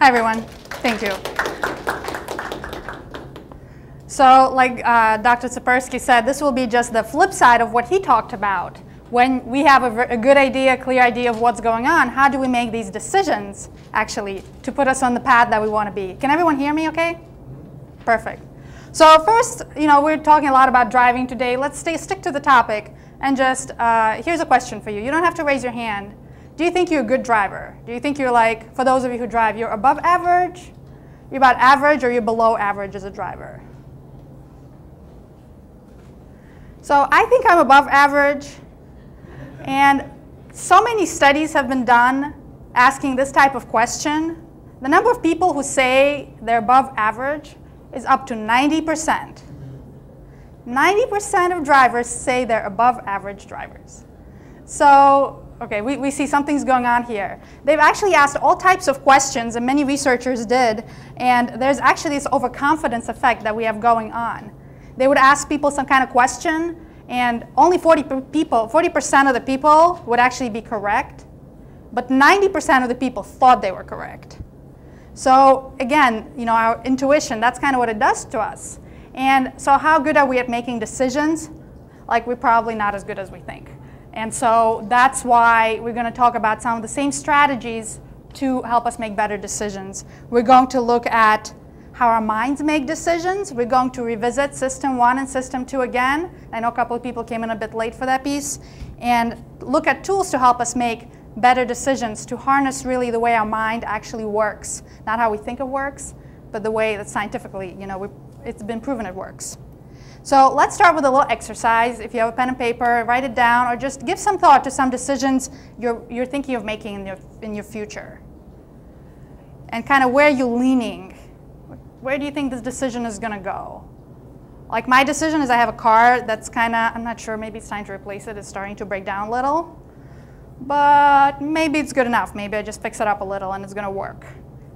Hi, everyone. Thank you. So like Dr. Sapolsky said, this will be just the flip side of what he talked about. When we have a good idea, clear idea of what's going on, how do we make these decisions, actually, to put us on the path that we want to be? Can everyone hear me okay? Perfect. So first, you know, we're talking a lot about driving today. Let's stick to the topic and just, here's a question for you. You don't have to raise your hand. Do you think you're a good driver? Do you think you're like, for those of you who drive, you're above average? You're about average or you're below average as a driver? So I think I'm above average. And so many studies have been done asking this type of question. The number of people who say they're above average is up to 90%. 90% of drivers say they're above average drivers. So, okay, we see something's going on here. They've actually asked all types of questions, and many researchers did, and there's actually this overconfidence effect that we have going on. They would ask people some kind of question, and only 40% of the people would actually be correct, but 90% of the people thought they were correct. So again, you know, our intuition, that's kind of what it does to us. And so how good are we at making decisions? Like, we're probably not as good as we think. And so that's why we're going to talk about some of the same strategies to help us make better decisions. We're going to look at how our minds make decisions. We're going to revisit System 1 and System 2 again. I know a couple of people came in a bit late for that piece. And look at tools to help us make better decisions, to harness really the way our mind actually works. Not how we think it works, but the way that scientifically, you know, it's been proven it works. So let's start with a little exercise. If you have a pen and paper, write it down, or just give some thought to some decisions you're thinking of making in your future. And kind of where you're leaning. Where do you think this decision is going to go? Like, my decision is I have a car that's kind of, I'm not sure, maybe it's time to replace it. It's starting to break down a little. But maybe it's good enough. Maybe I just fix it up a little and it's going to work.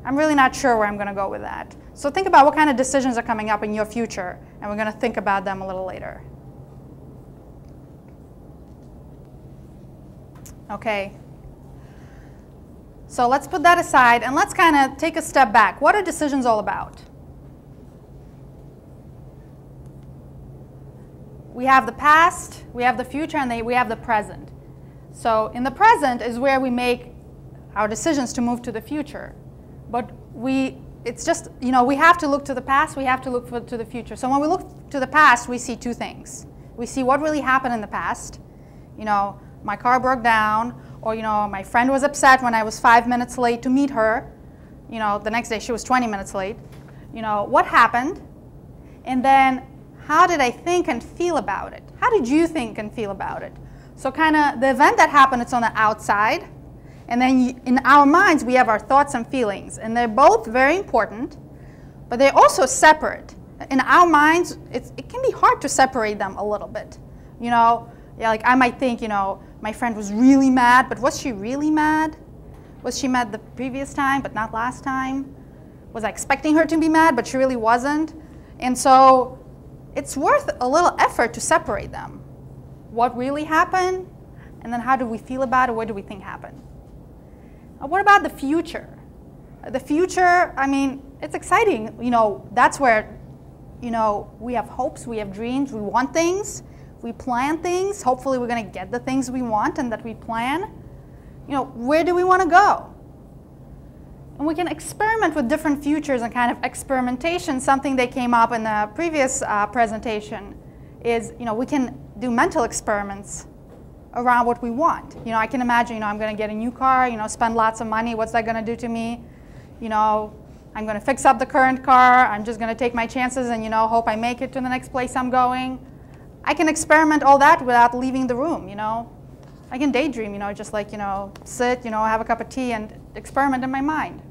I'm really not sure where I'm going to go with that. So think about what kind of decisions are coming up in your future, and we're going to think about them a little later. Okay. So let's put that aside and let's kind of take a step back. What are decisions all about? We have the past, we have the future, and we have the present. So in the present is where we make our decisions to move to the future. But it's just, you know, we have to look to the past, we have to look to the future. So when we look to the past, we see two things. We see what really happened in the past. You know, my car broke down, or, you know, my friend was upset when I was 5 minutes late to meet her. You know, the next day she was 20 minutes late. You know, what happened? And then how did I think and feel about it? How did you think and feel about it? So kind of the event that happened, it's on the outside. And then in our minds, we have our thoughts and feelings. And they're both very important, but they're also separate. In our minds, it can be hard to separate them a little bit. You know, yeah, like, I might think, you know, my friend was really mad, but was she really mad? Was she mad the previous time, but not last time? Was I expecting her to be mad, but she really wasn't? And so it's worth a little effort to separate them. What really happened, and then how do we feel about it, what do we think happened? What about the future? The future, I mean, it's exciting. You know, that's where, you know, we have hopes, we have dreams, we want things, we plan things. Hopefully we're going to get the things we want and that we plan. You know, where do we want to go? And we can experiment with different futures, and kind of experimentation, something that came up in the previous presentation is, you know, we can do mental experiments around what we want. You know, I can imagine, you know, I'm going to get a new car, you know, spend lots of money. What's that going to do to me? You know, I'm going to fix up the current car. I'm just going to take my chances and, you know, hope I make it to the next place I'm going. I can experiment all that without leaving the room, you know. I can daydream, you know, just like, you know, sit, you know, have a cup of tea and experiment in my mind.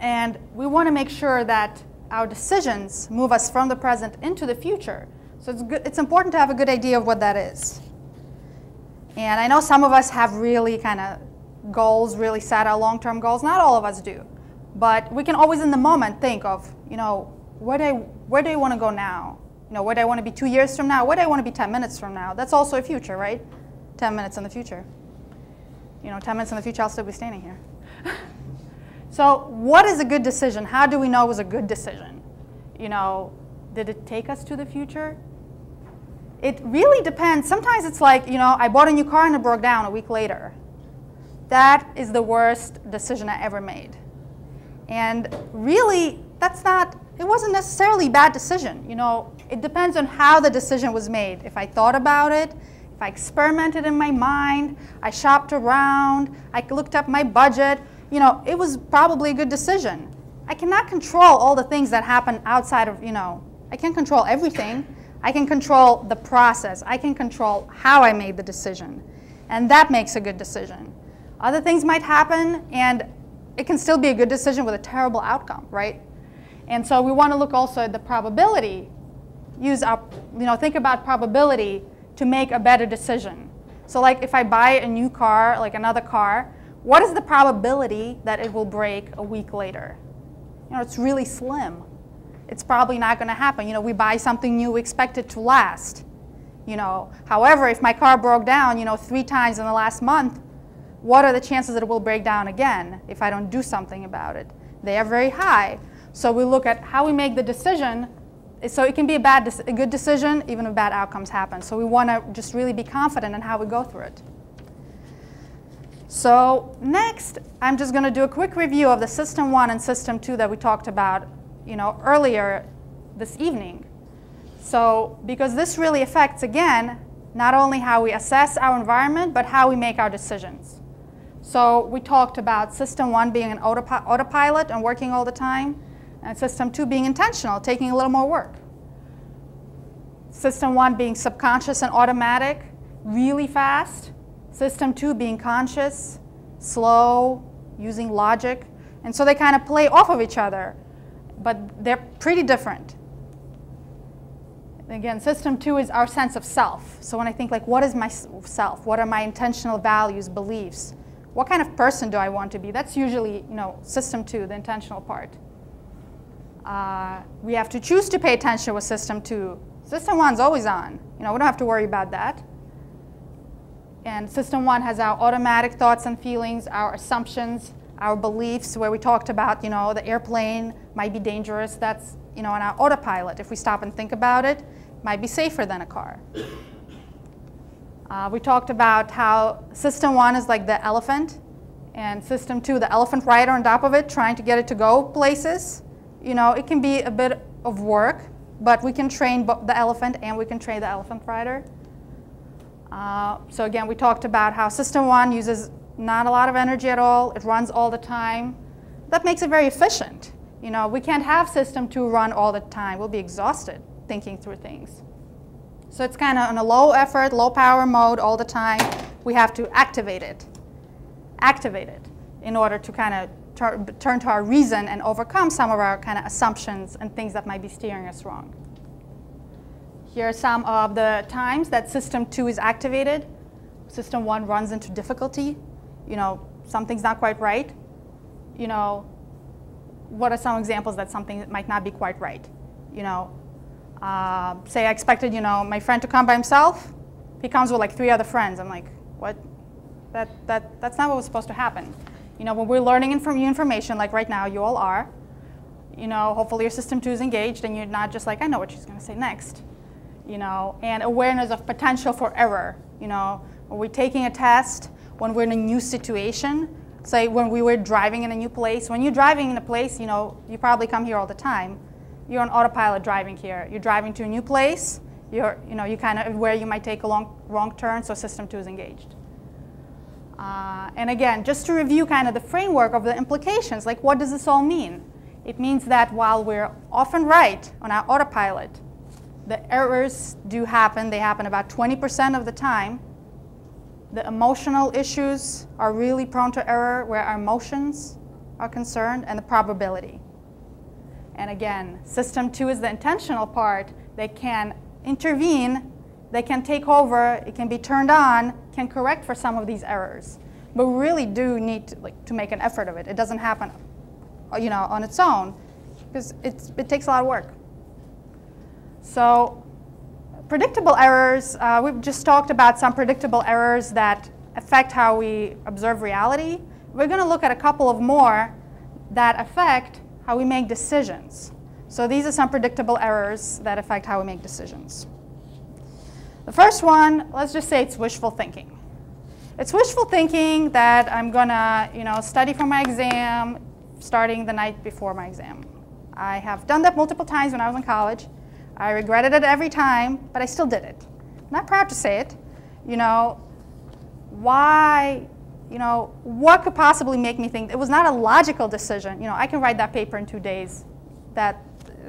And we want to make sure that our decisions move us from the present into the future. So it's good, it's important to have a good idea of what that is. And I know some of us have really kind of goals, really set our long-term goals. Not all of us do. But we can always in the moment think of, you know, where do I want to go now? You know, where do I want to be 2 years from now? Where do I want to be 10 minutes from now? That's also a future, right? 10 minutes in the future. You know, 10 minutes in the future, I'll still be standing here. So what is a good decision? How do we know it was a good decision? You know, did it take us to the future? It really depends. Sometimes it's like, you know, I bought a new car and it broke down a week later. That is the worst decision I ever made. And really, that's not, it wasn't necessarily a bad decision. You know, it depends on how the decision was made. If I thought about it, if I experimented in my mind, I shopped around, I looked up my budget, you know, it was probably a good decision. I cannot control all the things that happen outside of, you know, I can't control everything. I can control the process. I can control how I made the decision. And that makes a good decision. Other things might happen, and it can still be a good decision with a terrible outcome, right? And so we want to look also at the probability. Use our, you know, think about probability to make a better decision. So like if I buy a new car, like another car, what is the probability that it will break a week later? You know, it's really slim. It's probably not going to happen. You know, we buy something new, we expect it to last. You know, however, if my car broke down, you know, 3 times in the last month, what are the chances that it will break down again if I don't do something about it? They are very high. So we look at how we make the decision. So it can be a good decision, even if bad outcomes happen. So we want to just really be confident in how we go through it. So next, I'm just going to do a quick review of the System 1 and System 2 that we talked about, you know, earlier this evening. So because this really affects, again, not only how we assess our environment, but how we make our decisions. So we talked about System 1 being an autopilot and working all the time, and System 2 being intentional, taking a little more work. System 1 being subconscious and automatic, really fast. System 2 being conscious, slow, using logic. And so they kind of play off of each other, but they're pretty different. Again, System 2 is our sense of self. So when I think like, what is my self? What are my intentional values, beliefs? What kind of person do I want to be? That's usually, you know, System 2, the intentional part. We have to choose to pay attention with System 2. System 1's always on. You know, we don't have to worry about that. And System 1 has our automatic thoughts and feelings, our assumptions, our beliefs, where we talked about, you know, the airplane might be dangerous. That's, you know, on our autopilot. If we stop and think about it, it might be safer than a car. We talked about how System 1 is like the elephant, and System 2, the elephant rider on top of it, trying to get it to go places. You know, it can be a bit of work, but we can train the elephant and we can train the elephant rider. So again, we talked about how System 1 uses not a lot of energy at all. It runs all the time. That makes it very efficient. You know, we can't have System 2 run all the time. We'll be exhausted thinking through things. So it's kind of in a low effort, low power mode all the time. We have to activate it in order to kind of turn to our reason and overcome some of our kind of assumptions and things that might be steering us wrong. Here are some of the times that System 2 is activated. System 1 runs into difficulty. You know, something's not quite right. You know, what are some examples that something that might not be quite right? You know. Say I expected, you know, my friend to come by himself. He comes with like 3 other friends. I'm like, what? That's not what was supposed to happen. You know, when we're learning information, like right now, you all are. You know, hopefully your System 2 is engaged, and you're not just like, I know what she's going to say next. You know, and awareness of potential for error. You know, when we're taking a test, when we're in a new situation, say when we were driving in a new place. When you're driving in a place, you know, you probably come here all the time. You're on autopilot driving here. You're driving to a new place. You're, you know, you kind of where you might take a wrong turn, so System 2 is engaged. And again, just to review kind of the framework of the implications, like what does this all mean? It means that while we're often right on our autopilot, the errors do happen. They happen about 20% of the time. The emotional issues are really prone to error where our emotions are concerned, and the probability. And again, System 2 is the intentional part. They can intervene, they can take over, it can be turned on, can correct for some of these errors. But we really do need to, like, to make an effort of it. It doesn't happen, you know, on its own, because it takes a lot of work. So predictable errors, we've just talked about some predictable errors that affect how we observe reality. We're going to look at a couple of more that affect how we make decisions. So these are some predictable errors that affect how we make decisions. The first one, let's just say it's wishful thinking. It's wishful thinking that I'm gonna, study for my exam starting the night before my exam. I have done that multiple times when I was in college. I regretted it every time, but I still did it. I'm not proud to say it. Why, what could possibly make me think? It was not a logical decision. I can write that paper in 2 days.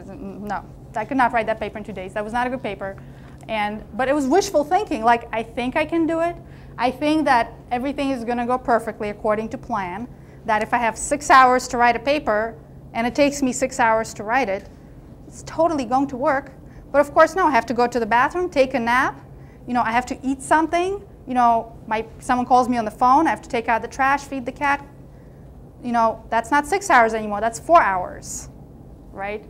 No, I could not write that paper in 2 days. That was not a good paper. But it was wishful thinking, like, I think I can do it. I think that everything is gonna go perfectly according to plan, that if I have 6 hours to write a paper, and it takes me 6 hours to write it, it's totally going to work. But of course, no, I have to go to the bathroom, take a nap, I have to eat something, someone calls me on the phone, I have to take out the trash, feed the cat, that's not 6 hours anymore, that's 4 hours, right?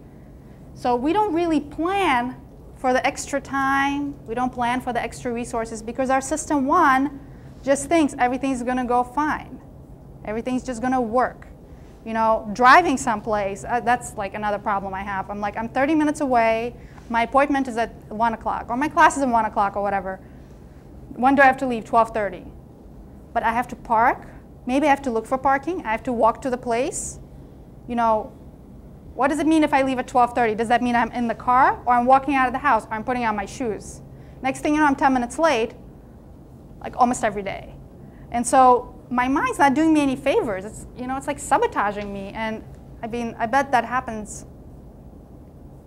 So we don't really plan for the extra time, we don't plan for the extra resources because our system one just thinks everything's gonna go fine. Everything's just gonna work. Driving someplace, that's like another problem I have. I'm like, I'm 30 minutes away, my appointment is at 1 o'clock, or my class is at 1 o'clock or whatever. When do I have to leave? 12:30. But I have to park, maybe I have to look for parking, I have to walk to the place, What does it mean if I leave at 12:30? Does that mean I'm in the car, or I'm walking out of the house, or I'm putting on my shoes? Next thing you know, I'm 10 minutes late, like almost every day. And so my mind's not doing me any favors. It's, it's like sabotaging me. And I mean, I bet that happens.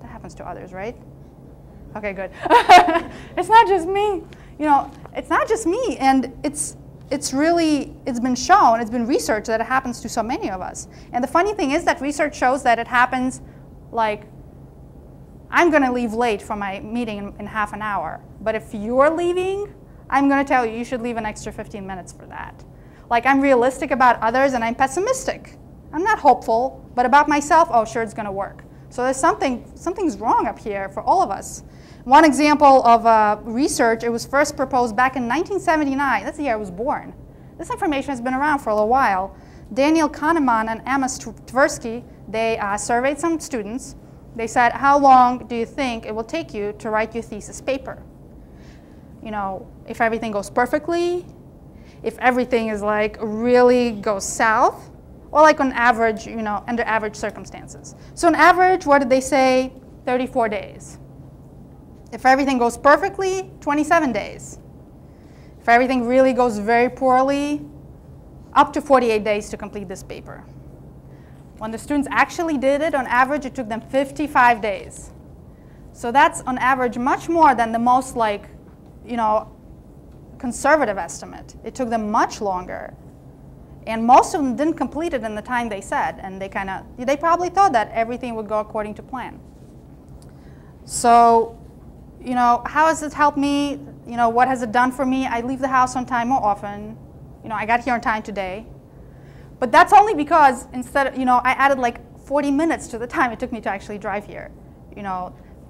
That happens to others, right? Okay, good. It's not just me. It's not just me, and it's been shown, it's been researched that it happens to so many of us. And the funny thing is that research shows that it happens, like, I'm gonna leave late for my meeting in half an hour, but if you're leaving, I'm gonna tell you, you should leave an extra 15 minutes for that. Like, I'm realistic about others and I'm pessimistic. I'm not hopeful, but about myself, oh, sure, it's gonna work. So there's something's wrong up here for all of us. One example of research, it was first proposed back in 1979. That's the year I was born. This information has been around for a little while. Daniel Kahneman and Amos Tversky, they surveyed some students. They said, how long do you think it will take you to write your thesis paper? If everything goes perfectly, if everything is like really goes south, or like on average, under average circumstances. So on average, what did they say? 34 days. If everything goes perfectly, 27 days. If everything really goes very poorly, up to 48 days to complete this paper. When the students actually did it, on average, it took them 55 days. So that's, on average, much more than the most, like, conservative estimate. It took them much longer. And most of them didn't complete it in the time they said. And they probably thought that everything would go according to plan. So, how has it helped me? What has it done for me? I leave the house on time more often. I got here on time today. But that's only because instead of, I added like 40 minutes to the time it took me to actually drive here,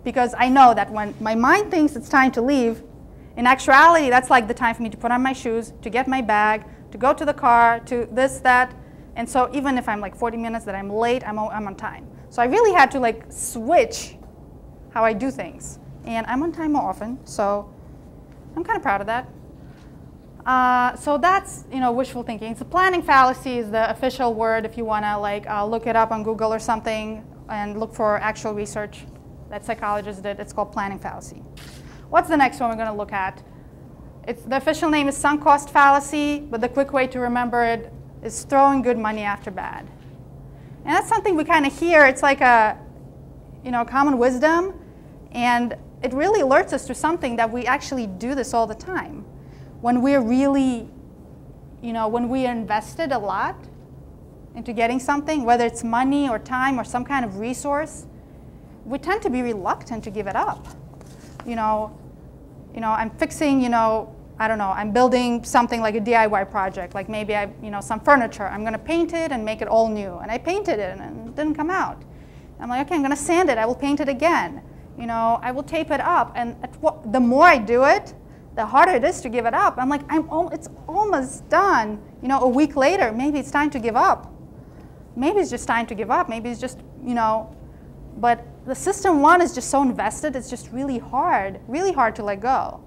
because I know that when my mind thinks it's time to leave, in actuality, that's like the time for me to put on my shoes, to get my bag, to go to the car, to this, that. And so even if I'm like 40 minutes that I'm late, I'm on time. So I really had to like switch how I do things. And I'm on time more often, so I'm kind of proud of that. So that's, wishful thinking. So planning fallacy is the official word if you want to like look it up on Google or something and look for actual research that psychologists did. It's called planning fallacy. What's the next one we're going to look at? The official name is sunk cost fallacy, but the quick way to remember it is throwing good money after bad. And that's something we kind of hear. It's like a, common wisdom. And it really alerts us to something that we actually do this all the time. When we're really, when we invested a lot into getting something, whether it's money or time or some kind of resource, we tend to be reluctant to give it up. I'm fixing, I don't know, I'm building something like a DIY project, like maybe some furniture. I'm gonna paint it and make it all new. And I painted it and it didn't come out. I'm like, okay, I'm gonna sand it, I will paint it again. I will tape it up, and the more I do it, the harder it is to give it up. I'm like, it's almost done. A week later, maybe it's time to give up. maybe it's just time to give up. Maybe it's just, you know, but the system one is just so invested, it's just really hard to let go.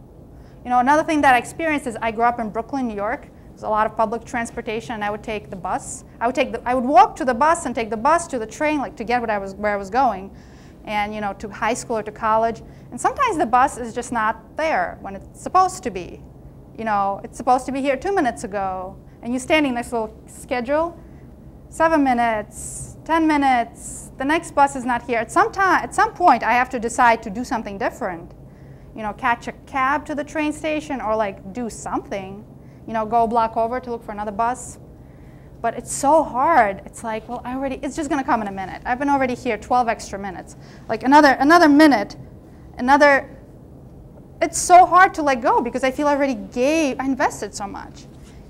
You know, another thing that I experienced is I grew up in Brooklyn, New York. There's a lot of public transportation, and I would take the bus. I would walk to the bus and take the bus to the train, like to get where I was going, and you know, to high school or to college. And sometimes the bus is just not there when it's supposed to be. You know, it's supposed to be here 2 minutes ago, and you're standing next to the schedule, 7 minutes, 10 minutes. The next bus is not here. At some point, I have to decide to do something different. You know, catch a cab to the train station, or like do something. You know, go a block over to look for another bus. But it's so hard. It's like, well, it's just gonna come in a minute. I've been already here 12 extra minutes. Like another minute, another, it's so hard to let go because I feel I already I invested so much.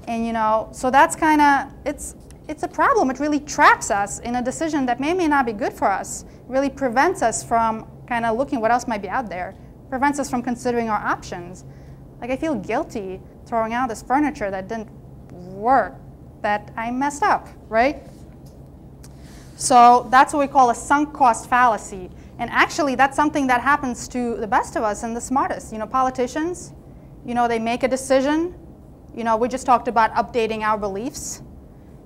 And you know, so that's kinda, it's a problem. It really traps us in a decision that may not be good for us. It really prevents us from kinda looking what else might be out there. It prevents us from considering our options. Like I feel guilty throwing out this furniture that didn't work, that I messed up, right? So that's what we call a sunk cost fallacy. And actually, that's something that happens to the best of us and the smartest. You know, politicians, you know, they make a decision. You know, we just talked about updating our beliefs.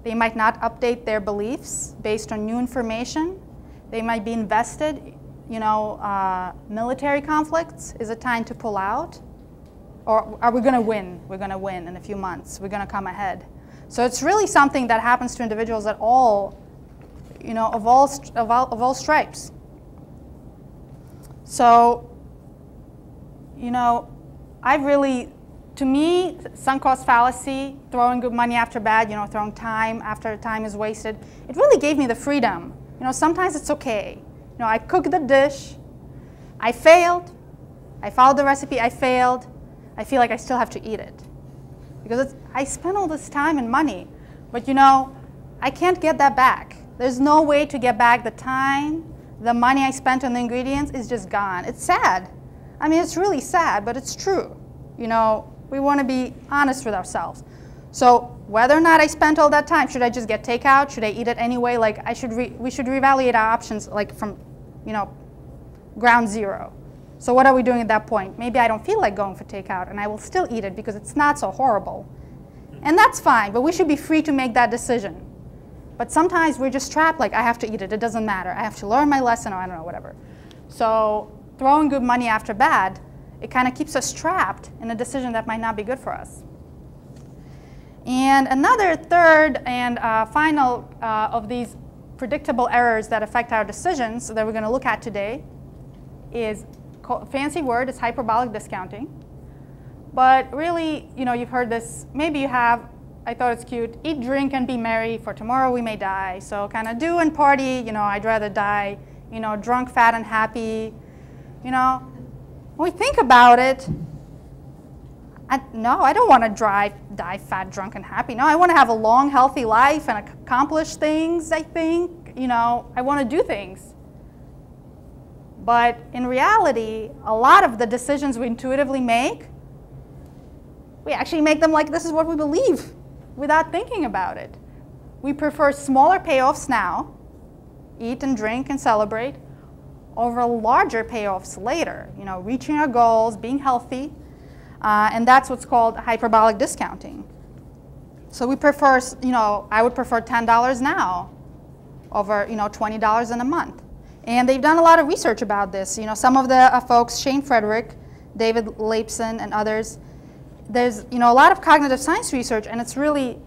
They might not update their beliefs based on new information. They might be invested. You know, military conflicts, is it time to pull out? Or are we going to win? We're going to win in a few months. We're going to come ahead. So it's really something that happens to individuals at all, you know, of all stripes. So, you know, to me, sunk cost fallacy, throwing good money after bad, you know, throwing time after time is wasted, it really gave me the freedom. You know, sometimes it's okay. You know, I cooked the dish. I failed. I followed the recipe. I failed. I feel like I still have to eat it because I spent all this time and money, but you know, I can't get that back. There's no way to get back the time, the money I spent on the ingredients is just gone. It's sad. I mean, it's really sad, but it's true. You know, we want to be honest with ourselves. So whether or not I spent all that time, should I just get takeout? Should I eat it anyway? Like we should reevaluate our options like from, you know, ground zero. So what are we doing at that point? Maybe I don't feel like going for takeout, and I will still eat it because it's not so horrible. And that's fine, but we should be free to make that decision. But sometimes we're just trapped, like I have to eat it. It doesn't matter. I have to learn my lesson, or I don't know, whatever. So throwing good money after bad, it kind of keeps us trapped in a decision that might not be good for us. And another third and final of these predictable errors that affect our decisions that we're going to look at today is fancy word is hyperbolic discounting. But really, you know, you've heard this, maybe you have, I thought it's cute, eat, drink, and be merry, for tomorrow we may die. So kind of do and party, you know, I'd rather die, you know, drunk, fat, and happy. You know, when we think about it, no, I don't want to die fat, drunk, and happy. No, I want to have a long, healthy life and accomplish things, I think. You know, I want to do things. But in reality, a lot of the decisions we intuitively make, we actually make them like this is what we believe without thinking about it. We prefer smaller payoffs now, eat and drink and celebrate, over larger payoffs later, you know, reaching our goals, being healthy, and that's what's called hyperbolic discounting. So we prefer, you know, I would prefer $10 now over, you know, $20 in a month. And they've done a lot of research about this. You know, some of the folks, Shane Frederick, David Laibson, and others, there's, you know, a lot of cognitive science research, and it's really,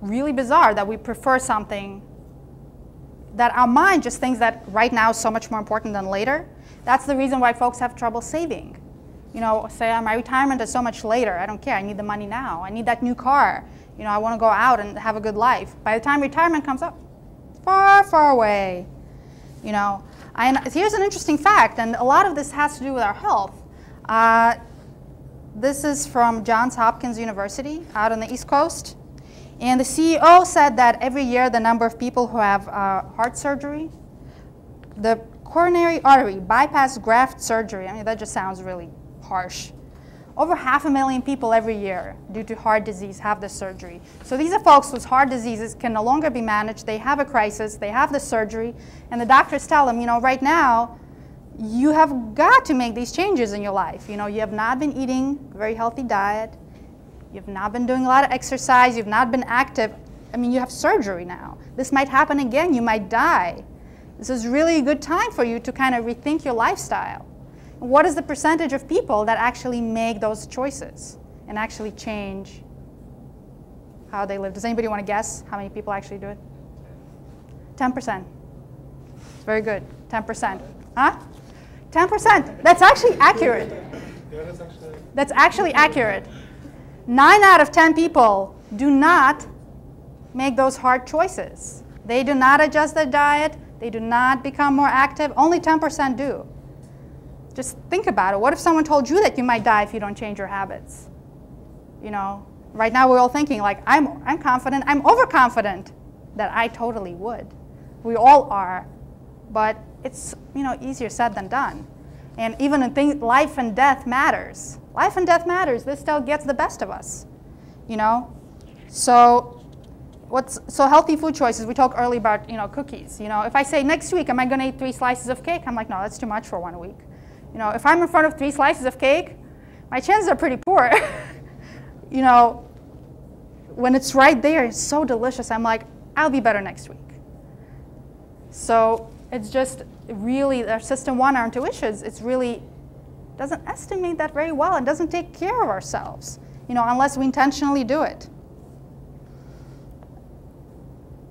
really bizarre that we prefer something that our mind just thinks that right now is so much more important than later. That's the reason why folks have trouble saving. You know, say, my retirement is so much later. I don't care. I need the money now. I need that new car. You know, I want to go out and have a good life. By the time retirement comes up, far, far away, you know. And here's an interesting fact, and a lot of this has to do with our health. This is from Johns Hopkins University out on the East Coast. And the CEO said that every year the number of people who have heart surgery, the coronary artery bypass graft surgery, I mean, that just sounds really harsh, Over 500,000 people every year due to heart disease have the surgery. So these are folks whose heart diseases can no longer be managed. They have a crisis, they have the surgery, and the doctors tell them, you know, right now, you have got to make these changes in your life. You know, you have not been eating a very healthy diet. You've not been doing a lot of exercise. You've not been active. I mean, you have surgery now. This might happen again. You might die. This is really a good time for you to kind of rethink your lifestyle. What is the percentage of people that actually make those choices and actually change how they live? Does anybody want to guess how many people actually do it? 10%. Very good. 10%. Huh? 10%. That's actually accurate. That's actually accurate. 9 out of 10 people do not make those hard choices. They do not adjust their diet. They do not become more active. Only 10% do. Just think about it. What if someone told you that you might die if you don't change your habits? You know, right now we're all thinking like, I'm confident, I'm overconfident that I totally would. We all are, but it's, you know, easier said than done. And even in things, life and death matters. Life and death matters. This still gets the best of us, you know? So healthy food choices, we talked earlier about, you know, cookies. You know, if I say next week, am I gonna eat 3 slices of cake? I'm like, no, that's too much for 1 week. You know, if I'm in front of 3 slices of cake, my chances are pretty poor. You know, when it's right there, it's so delicious. I'm like, I'll be better next week. So it's just really our system one, our intuitions. It's really doesn't estimate that very well. It doesn't take care of ourselves, you know, unless we intentionally do it.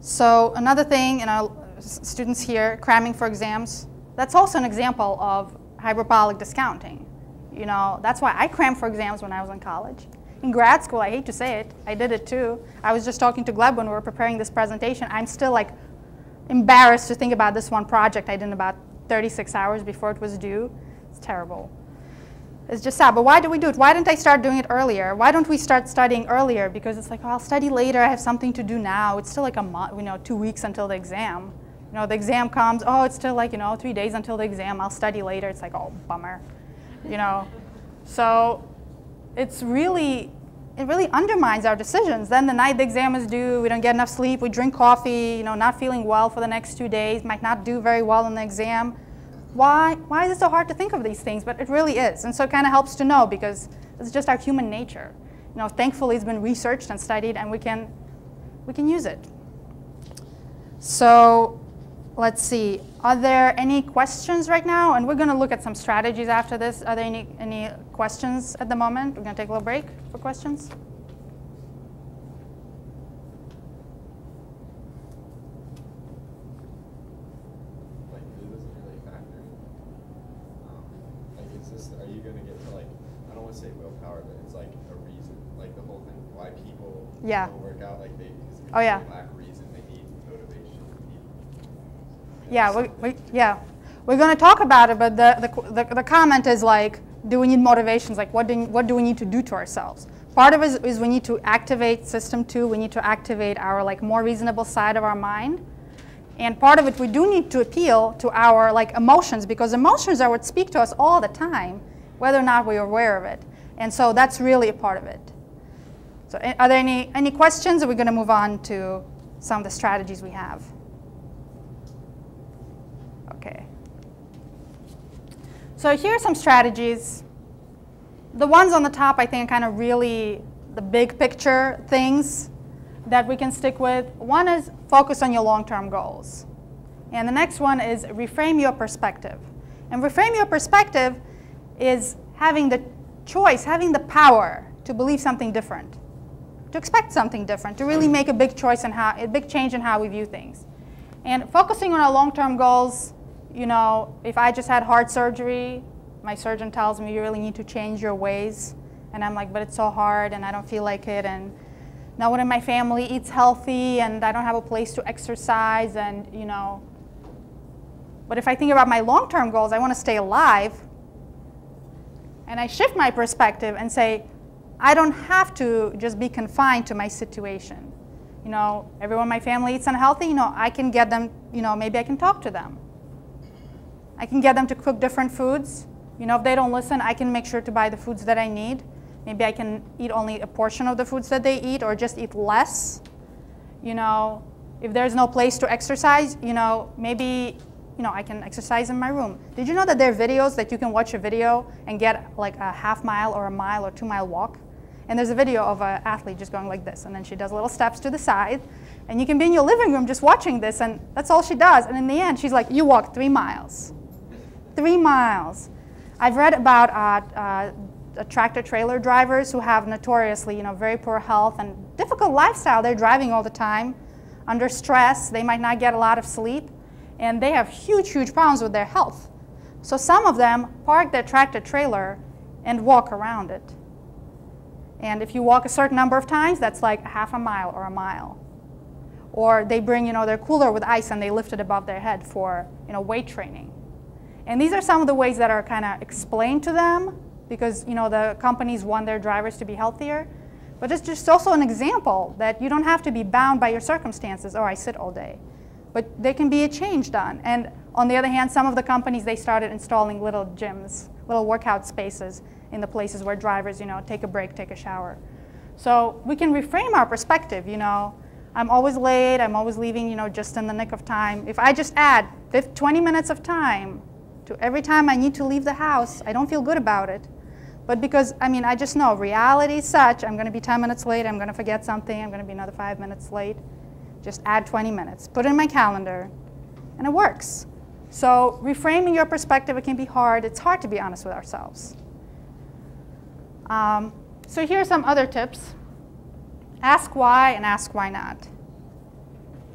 So another thing, you know, students here cramming for exams. That's also an example of hyperbolic discounting. You know, that's why I crammed for exams when I was in college. In grad school, I hate to say it, I did it too. I was just talking to Gleb when we were preparing this presentation. I'm still like embarrassed to think about this one project I did in about 36 hours before it was due. It's terrible. It's just sad, but why do we do it? Why didn't I start doing it earlier? Why don't we start studying earlier? Because it's like, oh, I'll study later, I have something to do now. It's still like a month, you know, 2 weeks until the exam. You know, the exam comes, oh, it's still like, you know, 3 days until the exam, I'll study later. It's like, oh, bummer, you know. So it's really, it really undermines our decisions. Then the night the exam is due, we don't get enough sleep, we drink coffee, you know, not feeling well for the next 2 days, might not do very well on the exam. Why is it so hard to think of these things? But it really is. And so it kind of helps to know because it's just our human nature. You know, thankfully it's been researched and studied and we can use it. So let's see, are there any questions right now? And we're going to look at some strategies after this. Are there any questions at the moment? We're going to take a little break for questions. Yeah. Work out, like they, oh yeah. Lack reason, they need motivation. Yeah, we're going to talk about it, but the comment is like, do we need motivations? Like, what do we need to do to ourselves? Part of it is we need to activate system two. We need to activate our like more reasonable side of our mind, and part of it we do need to appeal to our like emotions because emotions are what speak to us all the time, whether or not we're aware of it. And so that's really a part of it. So are there any questions, or we're going to move on to some of the strategies we have? Okay. So here are some strategies. The ones on the top, I think, are kind of really the big picture things that we can stick with. One is focus on your long-term goals. And the next one is reframe your perspective. And reframe your perspective is having the choice, having the power to believe something different, to expect something different, to really make a big choice and a big change in how we view things. And focusing on our long-term goals, you know, if I just had heart surgery, my surgeon tells me you really need to change your ways. And I'm like, but it's so hard and I don't feel like it. And no one in my family eats healthy and I don't have a place to exercise and, you know. But if I think about my long-term goals, I want to stay alive. And I shift my perspective and say, I don't have to just be confined to my situation. You know, everyone in my family eats unhealthy, you know, I can get them, you know, maybe I can talk to them. I can get them to cook different foods. You know, if they don't listen, I can make sure to buy the foods that I need. Maybe I can eat only a portion of the foods that they eat or just eat less. You know, if there's no place to exercise, you know, maybe, you know, I can exercise in my room. Did you know that there are videos that you can watch a video and get like a half mile or a mile or 2 mile walk? And there's a video of an athlete just going like this, and then she does little steps to the side, and you can be in your living room just watching this, and that's all she does. And in the end, she's like, you walked 3 miles. 3 miles. I've read about tractor-trailer drivers who have notoriously, you know, very poor health and difficult lifestyle. They're driving all the time under stress. They might not get a lot of sleep, and they have huge, huge problems with their health. So some of them park their tractor-trailer and walk around it. And if you walk a certain number of times, that's like a half a mile or a mile. Or they bring, you know, their cooler with ice and they lift it above their head for, you know, weight training. And these are some of the ways that are kind of explained to them because, you know, the companies want their drivers to be healthier. But it's just also an example that you don't have to be bound by your circumstances. Oh, I sit all day. But there can be a change done. And on the other hand, some of the companies, they started installing little gyms, little workout spaces in the places where drivers, you know, take a break, take a shower. So we can reframe our perspective, you know. I'm always late, I'm always leaving, you know, just in the nick of time. If I just add 20 minutes of time to every time I need to leave the house, I don't feel good about it. But because, I mean, I just know reality is such, I'm going to be 10 minutes late, I'm going to forget something, I'm going to be another 5 minutes late. Just add 20 minutes, put it in my calendar, and it works. So reframing your perspective, it can be hard. It's hard to be honest with ourselves. So here are some other tips. Ask why and ask why not.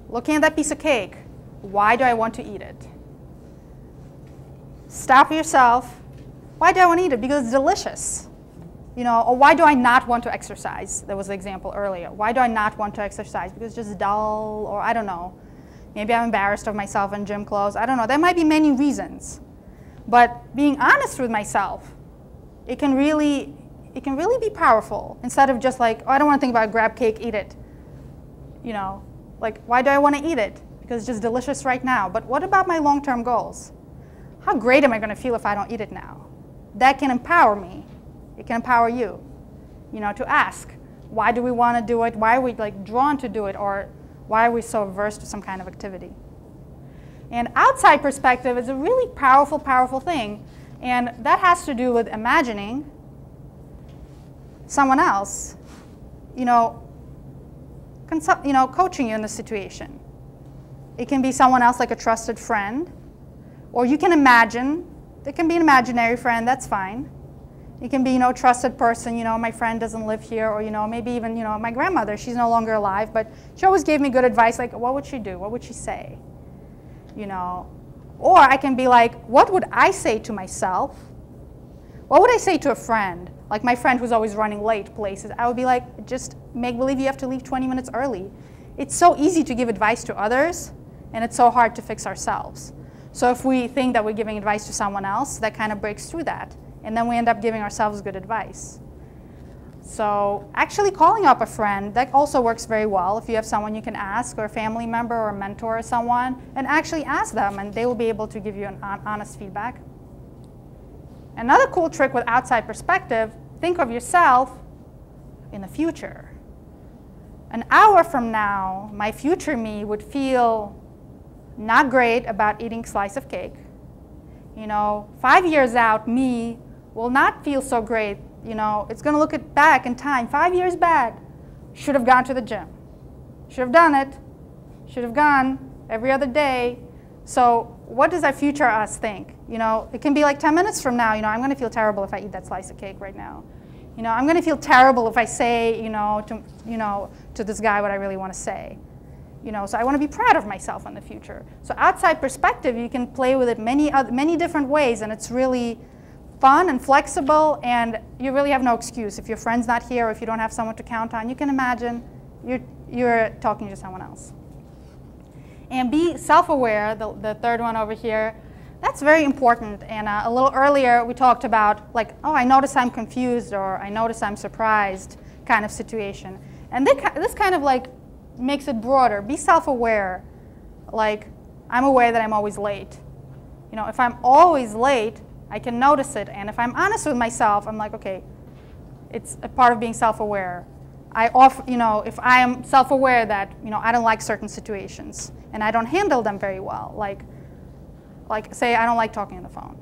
Looking at that piece of cake, why do I want to eat it? Stop yourself. Why do I want to eat it? Because it's delicious. You know, or why do I not want to exercise? There was an example earlier. Why do I not want to exercise? Because it's just dull, or I don't know. Maybe I'm embarrassed of myself in gym clothes. I don't know. There might be many reasons. But being honest with myself, it can really be powerful instead of just like, oh, I don't want to think about it, grab cake, eat it. You know, like, why do I want to eat it? Because it's just delicious right now. But what about my long-term goals? How great am I going to feel if I don't eat it now? That can empower me. It can empower you, you know, to ask, why do we want to do it? Why are we like drawn to do it? Or why are we so averse to some kind of activity? And outside perspective is a really powerful, powerful thing. And that has to do with imagining someone else, you know, coaching you in the situation. It can be someone else like a trusted friend, or you can imagine. It can be an imaginary friend, that's fine. It can be, you know, a trusted person, you know, my friend doesn't live here, or, you know, maybe even, you know, my grandmother, she's no longer alive, but she always gave me good advice, like, what would she do? What would she say? You know, or I can be like, what would I say to myself? What would I say to a friend? Like my friend who's always running late places, I would be like, just make believe you have to leave 20 minutes early. It's so easy to give advice to others, and it's so hard to fix ourselves. So if we think that we're giving advice to someone else, that kind of breaks through that. And then we end up giving ourselves good advice. So actually calling up a friend, that also works very well. If you have someone you can ask, or a family member, or a mentor, or someone, and actually ask them, and they will be able to give you an honest feedback. Another cool trick with outside perspective, think of yourself in the future. An hour from now, my future me would feel not great about eating a slice of cake. You know, 5 years out, me will not feel so great. You know, it's going to look at back in time, 5 years back, should have gone to the gym. Should have done it. Should have gone every other day. So what does our future us think? You know, it can be like 10 minutes from now, you know, I'm going to feel terrible if I eat that slice of cake right now. You know, I'm going to feel terrible if I say, to this guy what I really want to say. You know, so I want to be proud of myself in the future. So outside perspective, you can play with it many different ways, and it's really fun and flexible, and you really have no excuse. If your friend's not here, or if you don't have someone to count on, you can imagine you're talking to someone else. And be self-aware, the third one over here. That's very important. And a little earlier, we talked about, like, oh, I notice I'm confused, or I notice I'm surprised kind of situation. And this kind of, like, makes it broader. Be self-aware. Like, I'm aware that I'm always late. You know, if I'm always late, I can notice it. And if I'm honest with myself, I'm like, okay, It's a part of being self-aware. If I am self-aware that, I don't like certain situations and I don't handle them very well, like say I don't like talking on the phone.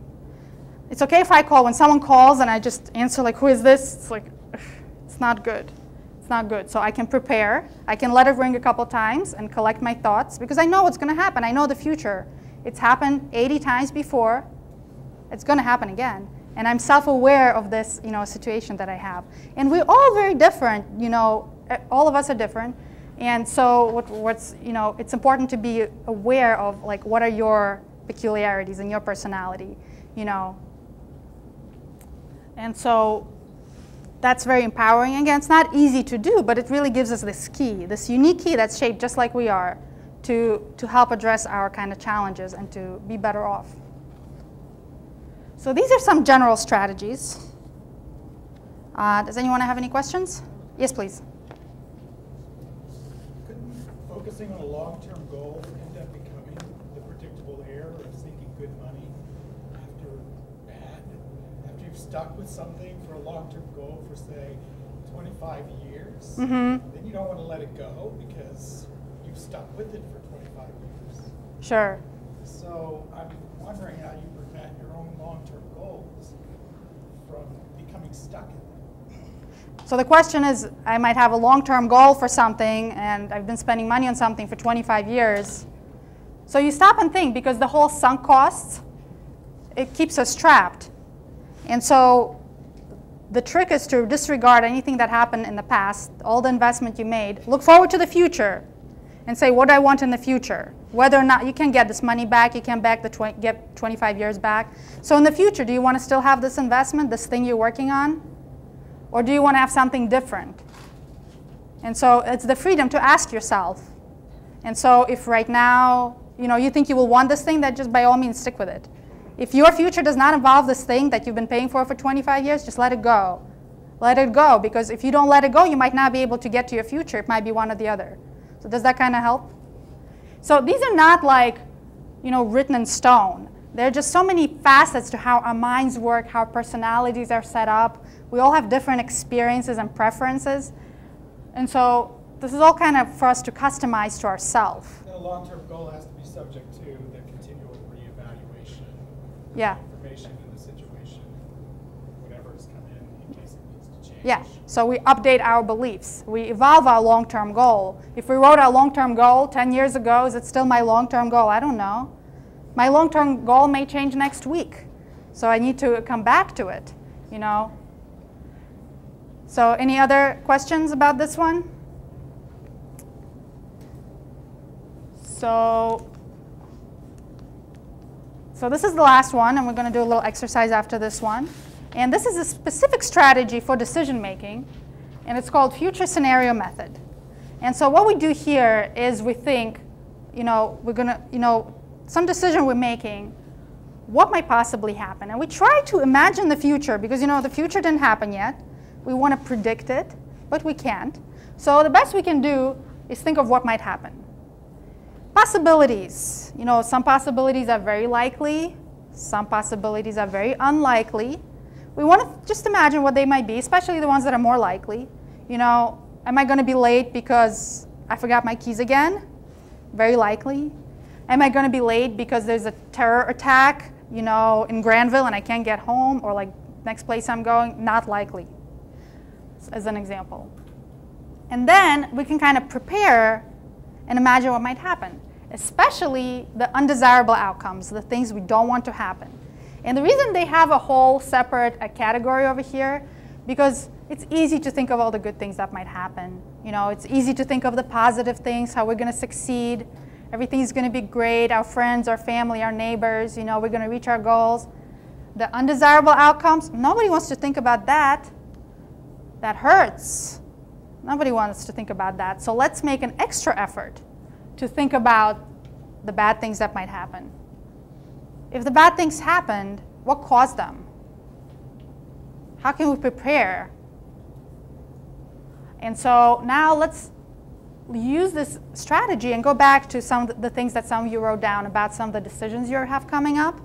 It's okay if I call, when someone calls and I just answer like, who is this? It's like, it's not good. It's not good. So I can prepare. I can let it ring a couple times and collect my thoughts because I know what's going to happen. I know the future. It's happened 80 times before. It's going to happen again. And I'm self-aware of this, situation that I have. And we're all very different, all of us are different. And so what's, it's important to be aware of, like, what are your peculiarities and your personality, And so that's very empowering. Again, it's not easy to do, but it really gives us this key, this unique key that's shaped just like we are to help address our kind of challenges and to be better off. So these are some general strategies. Does anyone have any questions? Yes, please. Couldn't focusing on a long-term goal end up becoming the predictable error of seeking good money after you've stuck with something for a long-term goal for, say, 25 years? Mm-hmm. Then you don't want to let it go because you've stuck with it for 25 years. Sure. So I'm wondering how you prevent your own long-term goals from becoming stuck in them. So the question is, I might have a long-term goal for something, and I've been spending money on something for 25 years. So you stop and think, because the whole sunk costs, it keeps us trapped. And so the trick is to disregard anything that happened in the past, all the investment you made, look forward to the future, and say, what do I want in the future? Whether or not you can get this money back, you can get 25 years back. So in the future, do you want to still have this investment, this thing you're working on? Or do you want to have something different? And so it's the freedom to ask yourself. And so if right now, you think you will want this thing, then just by all means stick with it. If your future does not involve this thing that you've been paying for 25 years, just let it go. Let it go, because if you don't let it go, you might not be able to get to your future. It might be one or the other. So does that kind of help? So these are not like, written in stone. There are just so many facets to how our minds work, how personalities are set up. We all have different experiences and preferences. And so this is all kind of for us to customize to ourselves. A long-term goal has to be subject to the continual reevaluation. Yeah. Information in the situation, whatever has come in case it needs to change. Yeah. So we update our beliefs. We evolve our long-term goal. If we wrote our long-term goal 10 years ago, is it still my long-term goal? I don't know. My long-term goal may change next week. So I need to come back to it, So any other questions about this one? So this is the last one, and we're going to do a little exercise after this one. And this is a specific strategy for decision making, and it's called future scenario method. And so what we do here is we think, we're going to, some decision we're making, what might possibly happen? And we try to imagine the future because, the future didn't happen yet. We want to predict it, but we can't. So the best we can do is think of what might happen. Possibilities, some possibilities are very likely, some possibilities are very unlikely. We want to just imagine what they might be, especially the ones that are more likely. Am I going to be late because I forgot my keys again? Very likely. Am I going to be late because there's a terror attack, in Granville and I can't get home, or like next place I'm going? Not likely, as an example. And then we can kind of prepare and imagine what might happen, especially the undesirable outcomes, the things we don't want to happen. And the reason they have a whole separate category over here, because it's easy to think of all the good things that might happen. It's easy to think of the positive things, how we're going to succeed, everything's going to be great, our friends, our family, our neighbors, we're going to reach our goals. The undesirable outcomes, nobody wants to think about that. That hurts. Nobody wants to think about that. So let's make an extra effort to think about the bad things that might happen. If the bad things happened, what caused them? How can we prepare? And so now let's use this strategy and go back to some of the things that some of you wrote down about some of the decisions you have coming up.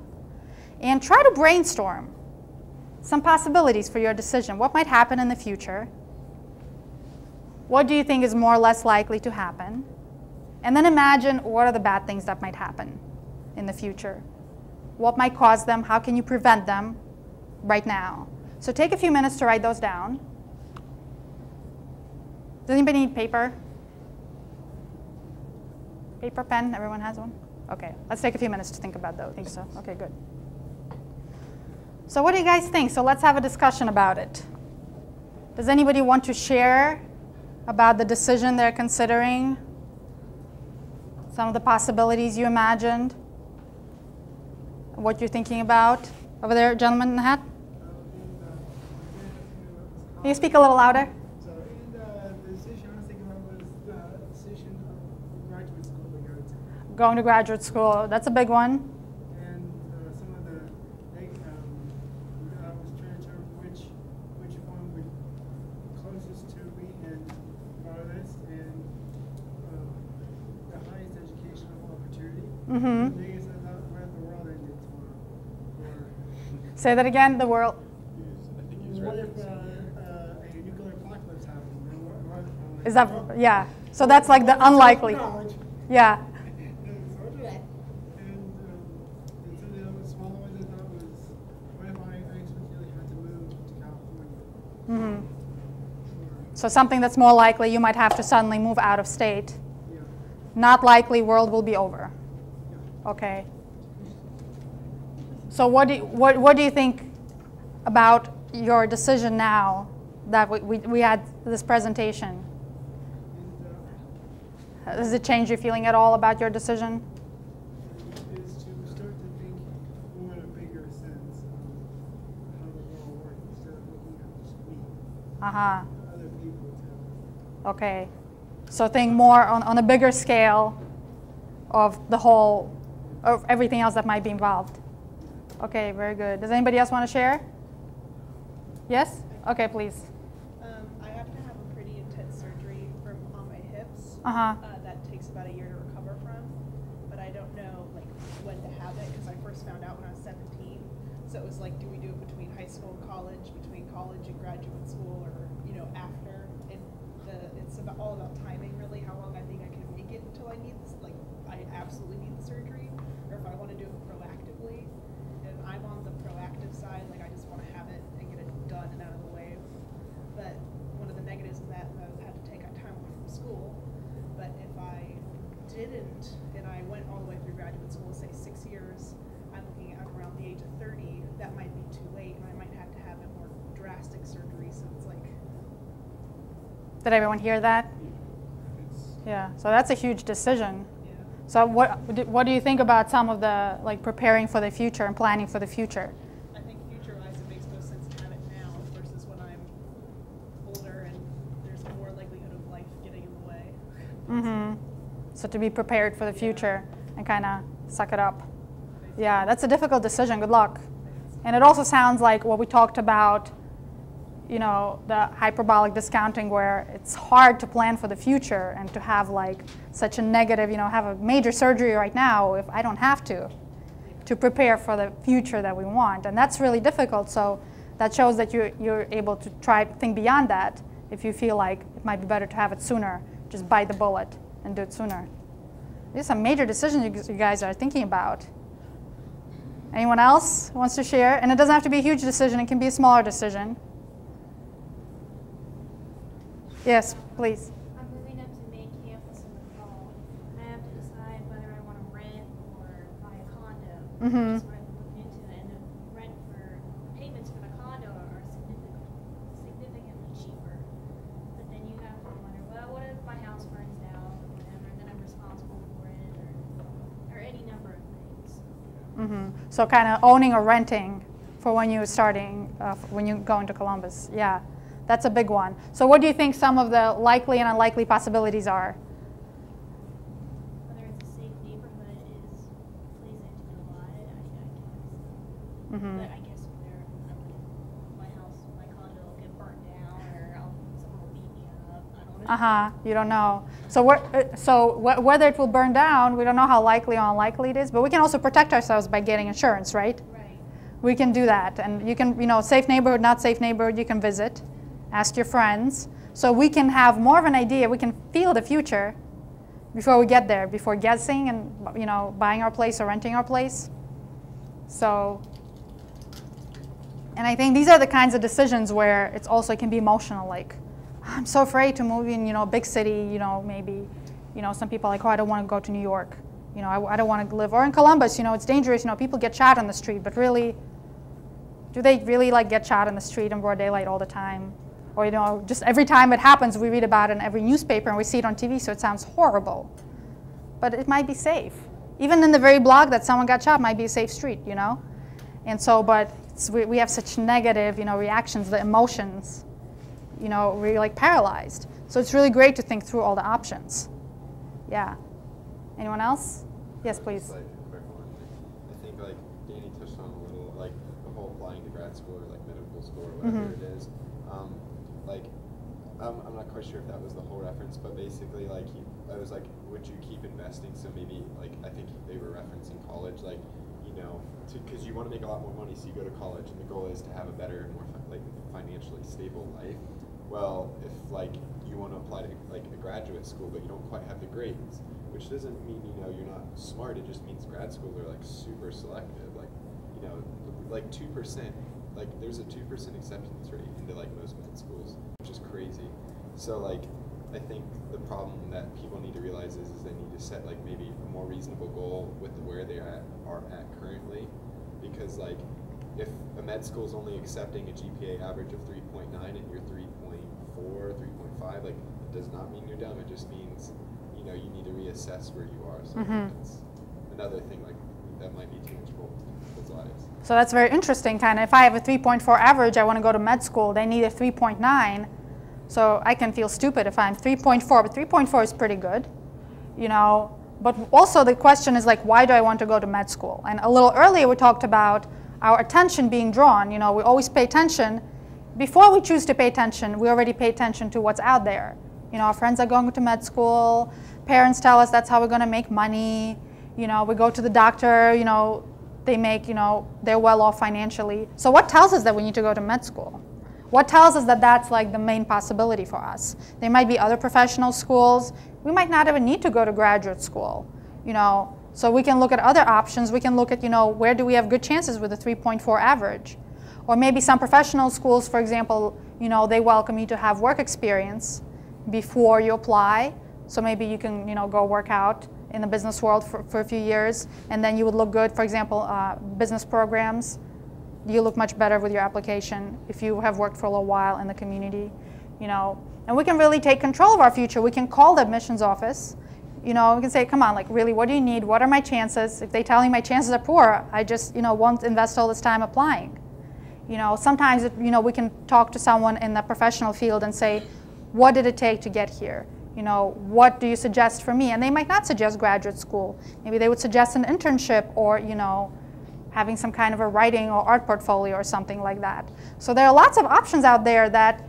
And try to brainstorm. some possibilities for your decision. What might happen in the future? What do you think is more or less likely to happen? And then imagine what are the bad things that might happen in the future. What might cause them? How can you prevent them right now? So take a few minutes to write those down. Does anybody need paper? Paper, pen, everyone has one? Okay, let's take a few minutes to think about those. I think so. Okay, good. So what do you guys think? So let's have a discussion about it. Does anybody want to share about the decision they're considering? Some of the possibilities you imagined? What you're thinking about? Over there, gentleman in the hat? Can you speak a little louder? So in the decision I was thinking about was the decision of graduate school to go to. Going to graduate school, that's a big one. And some of the, I was trying to determine which one would be closest to me and farthest and the highest educational opportunity. Mm-hmm. Say that again, the world. What if a nuclear apocalypse happened? Is that, yeah. So that's like the unlikely. Yeah. And so the smaller one that was, what if I expectedly had to move to California? Mm-hmm. So something that's more likely, you might have to suddenly move out of state. Yeah. Not likely, world will be over. Yeah. Okay. So what do you think about your decision now that we had this presentation? Does it change your feeling at all about your decision? Is to start to think more in a bigger sense of how the world works instead of looking at just me. Uh-huh. Other people too. Okay. So think more on a bigger scale of the whole, of everything else that might be involved. Okay, very good. Does anybody else want to share? Yes? Okay, please. I have to have a pretty intense surgery on my hips. Uh-huh. That takes about a year to recover from, but I don't know like when to have it because I first found out when I was 17. So it was like, do we do it between high school and college, between college and graduate school, or after? And it's about all about timing, really. How long I think I can make it until I need this? Like, I absolutely need the surgery, or if I want to do it proactively. I'm on the proactive side, like I just want to have it and get it done and out of the way. But one of the negatives of that was I had to take time away from school. But if I didn't, and I went all the way through graduate school, say 6 years, I'm looking at around the age of 30, that might be too late, and I might have to have a more drastic surgery. So it's like... Did everyone hear that? Yeah, so that's a huge decision. So what do you think about some of the, like, preparing for the future and planning for the future? I think future-wise it makes no sense to have it now versus when I'm older and there's more likelihood of life getting in the way. Mm-hmm. So to be prepared for the future and kind of suck it up. Basically. Yeah, that's a difficult decision. Good luck. Thanks. And it also sounds like what we talked about, the hyperbolic discounting where it's hard to plan for the future and to have like such a negative, have a major surgery right now if I don't have to prepare for the future that we want. And that's really difficult. So that shows that you're able to try think beyond that if you feel like it might be better to have it sooner. Just bite the bullet and do it sooner. These are some major decisions you guys are thinking about. Anyone else wants to share? And it doesn't have to be a huge decision. It can be a smaller decision. Yes, please. I'm moving up to main campus in the fall, and I have to decide whether I want to rent or buy a condo. Mm-hmm. Which is what I'm looking into, and the rent for payments for the condo are significantly cheaper. But then you have to wonder, well, what if my house burns down, or whatever, and then I'm responsible for it, or any number of things. Mm-hmm. So kind of owning or renting for when you're starting, when you go into Columbus, yeah. That's a big one. So what do you think some of the likely and unlikely possibilities are? Whether it's a safe neighborhood is a place I have to go by, I guess. Mm-hmm. But I guess my house, my condo will get burnt down or someone will beat me up. I don't know. Uh-huh. You don't know. So, whether it will burn down, we don't know how likely or unlikely it is, but we can also protect ourselves by getting insurance, right? Right. we can do that. And you can, safe neighborhood, not safe neighborhood, you can visit, ask your friends. So we can have more of an idea, we can feel the future before we get there, before guessing and, buying our place or renting our place. So, and I think these are the kinds of decisions where it's also, it can be emotional, like, I'm so afraid to move in, a big city, maybe, some people are like, oh, I don't want to go to New York. I don't want to live, or in Columbus, it's dangerous, people get shot on the street, but really, do they really like get shot on the street in broad daylight all the time? Or, just every time it happens, we read about it in every newspaper and we see it on TV, so it sounds horrible. But it might be safe. Even in the very block that someone got shot might be a safe street, And so, but we have such negative, reactions, the emotions, we're like paralyzed. So it's really great to think through all the options. Yeah. Anyone else? Yes, please. Like a quick one. I think like Danny touched on a little, like the whole applying to grad school or like medical school or whatever it is. Like, I'm not quite sure if that was the whole reference, but basically like I was like, would you keep investing? So maybe like I think they were referencing college, like because you want to make a lot more money, so you go to college, and the goal is to have a better and more like financially stable life. Well, if like you want to apply to like a graduate school, but you don't quite have the grades. Which doesn't mean you're not smart. It just means grad schools are like super selective. Like like 2%. Like there's a 2% acceptance rate into like most med schools, which is crazy. So like I think the problem that people need to realize is they need to set like maybe a more reasonable goal with where they are at currently, because like if a med school is only accepting a GPA average of 3.9 and you're 3.4, 3.5, like it does not mean you're dumb. It just means you need to reassess where you are. So that's another thing like that might be tangible to people's lives. So that's very interesting. Kind of, if I have a 3.4 average, I want to go to med school. They need a 3.9, so I can feel stupid if I'm 3.4. But 3.4 is pretty good, But also the question is like, why do I want to go to med school? And a little earlier we talked about our attention being drawn. We always pay attention. Before we choose to pay attention, we already pay attention to what's out there. Our friends are going to med school. Parents tell us that's how we're going to make money. We go to the doctor, they make, they're well off financially. So what tells us that we need to go to med school? What tells us that that's like the main possibility for us? There might be other professional schools. We might not even need to go to graduate school, So we can look at other options. We can look at, where do we have good chances with a 3.4 average? Or maybe some professional schools, for example, they welcome you to have work experience before you apply. So maybe you can, go work out in the business world for a few years, and then you would look good. For example, business programs, you look much better with your application if you have worked for a little while in the community, And we can really take control of our future. We can call the admissions office, we can say, come on, like really, what do you need? What are my chances? If they tell me my chances are poor, I just, won't invest all this time applying. Sometimes, we can talk to someone in the professional field and say, what did it take to get here? What do you suggest for me? And they might not suggest graduate school. Maybe they would suggest an internship or, having some kind of a writing or art portfolio or something like that. So there are lots of options out there that,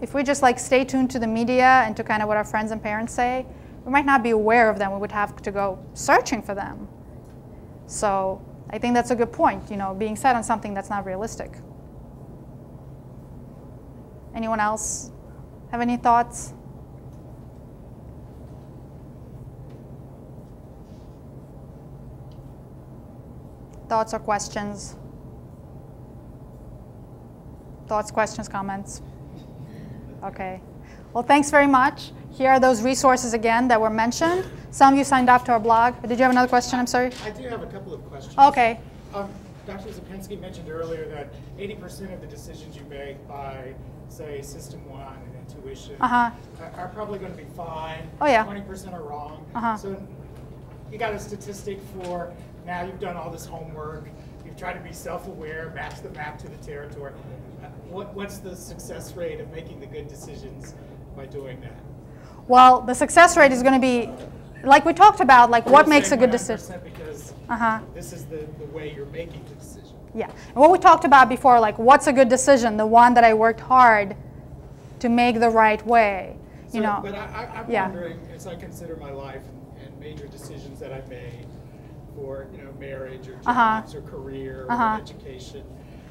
if we just like stay tuned to the media and to kind of what our friends and parents say, we might not be aware of them. We would have to go searching for them. So I think that's a good point, being set on something that's not realistic. Anyone else have any thoughts? Thoughts or questions? Thoughts, questions, comments? Okay. Well, thanks very much. Here are those resources again that were mentioned. Some of you signed up to our blog. Did you have another question? I'm sorry. I do have a couple of questions. Okay. Dr. Sapolsky mentioned earlier that 80% of the decisions you make by, say, System 1 and intuition are probably going to be fine. Oh, yeah. 20% are wrong. So you got a statistic for, now you've done all this homework, you've tried to be self-aware, match the map to the territory. What's the success rate of making the good decisions by doing that? Well, the success rate is going to be, like we talked about, like what makes a good decision. Because this is the way you're making the decision. Yeah, and what we talked about before, like what's a good decision? The one that I worked hard to make the right way, But I'm wondering, as I consider my life and major decisions that I've made, for marriage or jobs or career or education.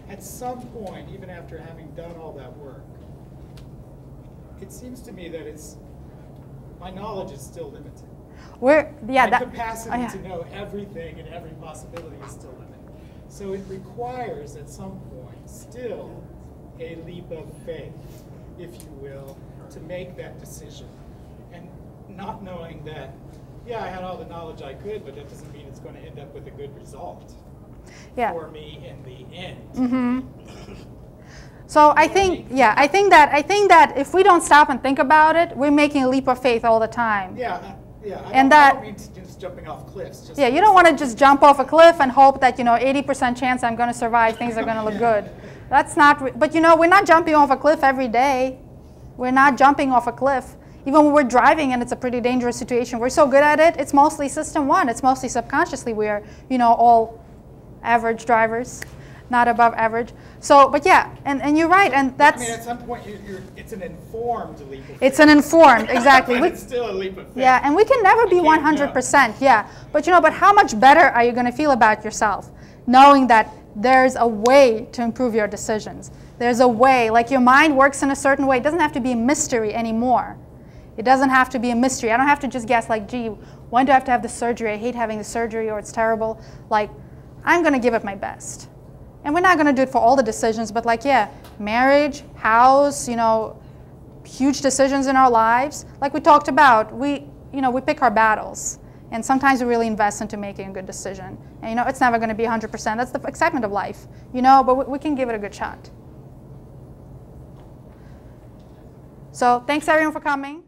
At some point, even after having done all that work, it seems to me that it's, my knowledge is still limited. My capacity to know everything and every possibility is still limited. So it requires, at some point, still a leap of faith, if you will, to make that decision. And not knowing that, yeah, I had all the knowledge I could, but that doesn't mean it's going to end up with a good result for me in the end. So I think that if we don't stop and think about it, we're making a leap of faith all the time. I don't mean just jumping off cliffs. You don't want to just jump off a cliff and hope that 80% chance I'm going to survive, things are going to look good. That's not. But we're not jumping off a cliff every day. We're not jumping off a cliff. Even when we're driving, and it's a pretty dangerous situation, we're so good at it. It's mostly system one. It's mostly subconsciously. We're all average drivers, not above average. So, but yeah, and you're right, and that's. At some point, it's an informed leap of faith. It's an informed, exactly. It's still a leap of faith. Yeah, and we can never be 100%. Yeah, but but how much better are you going to feel about yourself, knowing that there's a way to improve your decisions? There's a way. Like your mind works in a certain way. It doesn't have to be a mystery anymore. It doesn't have to be a mystery. I don't have to just guess. Like, gee, when do I have to have the surgery? I hate having the surgery, or it's terrible. Like, I'm going to give it my best. And we're not going to do it for all the decisions, but like, yeah, marriage, house, huge decisions in our lives. Like we talked about, we pick our battles. And sometimes we really invest into making a good decision. And it's never going to be 100%. That's the excitement of life, but we can give it a good shot. So thanks everyone for coming.